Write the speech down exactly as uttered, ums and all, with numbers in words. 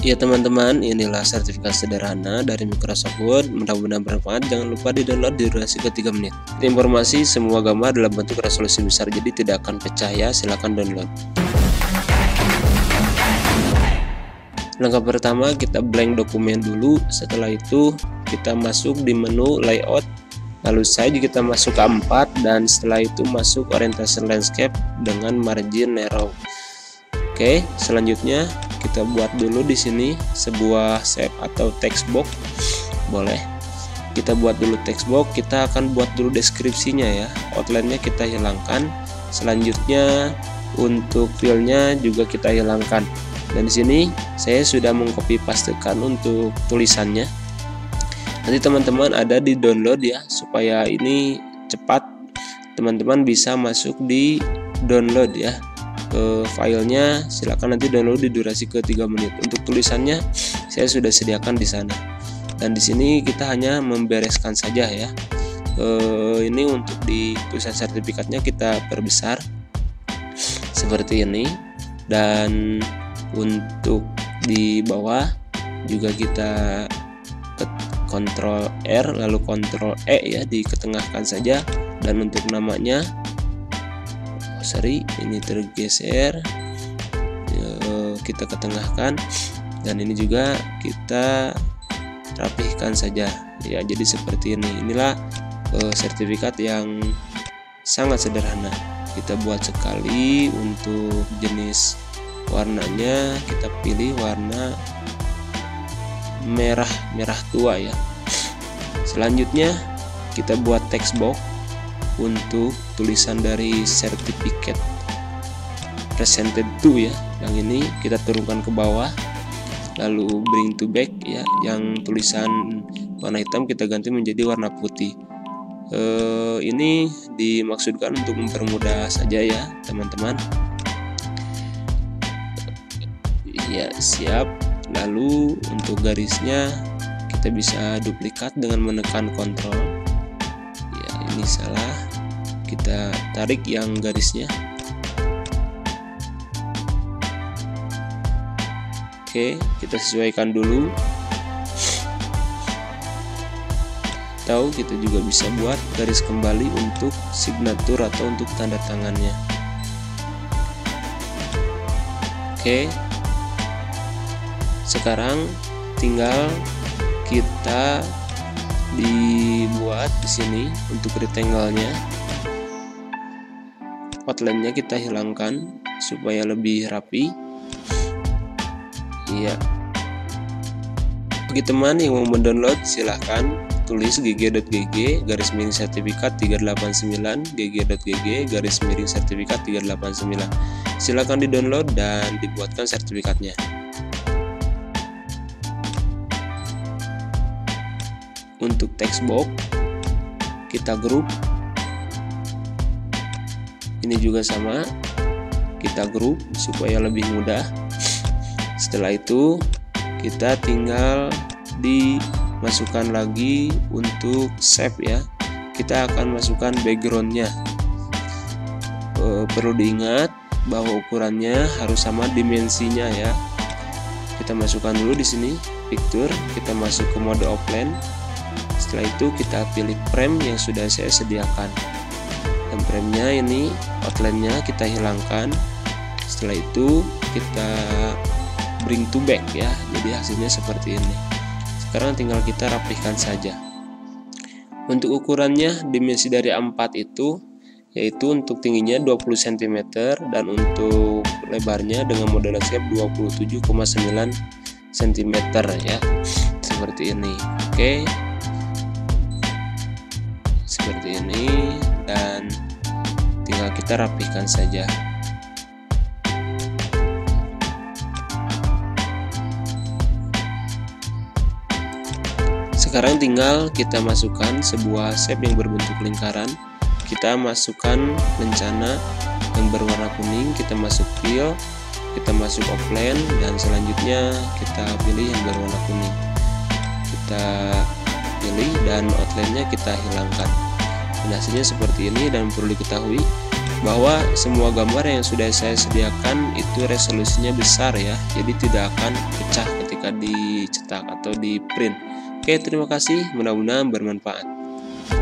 Ya teman-teman, inilah sertifikat sederhana dari Microsoft Word. Mudah-mudahan bermanfaat. Jangan lupa di-download di durasi ketiga menit. Informasi semua gambar dalam bentuk resolusi besar, jadi tidak akan pecah ya. Silakan download. Langkah pertama, kita blank dokumen dulu. Setelah itu kita masuk di menu layout. Lalu saja kita masuk ke empat, dan setelah itu masuk orientasi landscape dengan margin narrow. Oke, selanjutnya kita buat dulu di sini sebuah shape atau text box. Boleh, kita buat dulu text box. Kita akan buat dulu deskripsinya ya, outline-nya kita hilangkan. Selanjutnya untuk fillnya juga kita hilangkan. Dan di sini saya sudah mengcopy pastekan untuk tulisannya. Nanti teman-teman ada di download ya, supaya ini cepat teman-teman bisa masuk di download ya. Ke filenya silakan nanti download di durasi ke tiga menit. Untuk tulisannya saya sudah sediakan di sana, dan di sini kita hanya membereskan saja ya. E, ini untuk di tulisan sertifikatnya kita perbesar seperti ini, dan untuk di bawah juga kita kontrol R lalu kontrol E ya, diketengahkan saja. Dan untuk namanya, sorry, ini tergeser, kita ketengahkan, dan ini juga kita rapihkan saja ya, jadi seperti ini. Inilah sertifikat yang sangat sederhana. Kita buat sekali. Untuk jenis warnanya kita pilih warna merah merah tua ya. Selanjutnya kita buat text box untuk tulisan dari sertifikat presented to ya, yang ini kita turunkan ke bawah. Lalu bring to back ya, yang tulisan warna hitam kita ganti menjadi warna putih. E, ini dimaksudkan untuk mempermudah saja ya teman-teman ya. Siap. Lalu untuk garisnya kita bisa duplikat dengan menekan kontrol ya, ini salah, kita tarik yang garisnya. Oke, kita sesuaikan dulu, atau kita juga bisa buat garis kembali untuk signatur atau untuk tanda tangannya. Oke, sekarang tinggal kita dibuat di sini untuk rectangle-nya. Outline-nya kita hilangkan supaya lebih rapi. Iya. Bagi teman yang mau mendownload silahkan tulis gg.gg garis miring sertifikat tiga delapan sembilan gg.gg garis miring sertifikat tiga delapan sembilan. Silahkan didownload dan dibuatkan sertifikatnya. Untuk text box kita grup. Ini juga sama, kita grup supaya lebih mudah. Setelah itu kita tinggal dimasukkan lagi untuk shape ya. Kita akan masukkan backgroundnya. E, perlu diingat bahwa ukurannya harus sama dimensinya ya. Kita masukkan dulu di sini picture, kita masuk ke mode offline. Setelah itu kita pilih frame yang sudah saya sediakan. Frame-nya ini, outline-nya kita hilangkan. Setelah itu kita bring to back ya, jadi hasilnya seperti ini. Sekarang tinggal kita rapihkan saja. Untuk ukurannya, dimensi dari empat itu yaitu untuk tingginya dua puluh sentimeter dan untuk lebarnya dengan model landscape dua puluh tujuh koma sembilan sentimeter ya, seperti ini. Oke, seperti ini, dan tinggal kita rapihkan saja. Sekarang tinggal kita masukkan sebuah shape yang berbentuk lingkaran. Kita masukkan lencana yang berwarna kuning, kita masuk fill, kita masuk offline, dan selanjutnya kita pilih yang berwarna kuning. Kita pilih dan outline-nya kita hilangkan. Dan hasilnya seperti ini. Dan perlu diketahui bahwa semua gambar yang sudah saya sediakan itu resolusinya besar ya, jadi tidak akan pecah ketika ketika dicetak atau di print. Oke, terima kasih, mudah-mudahan bermanfaat.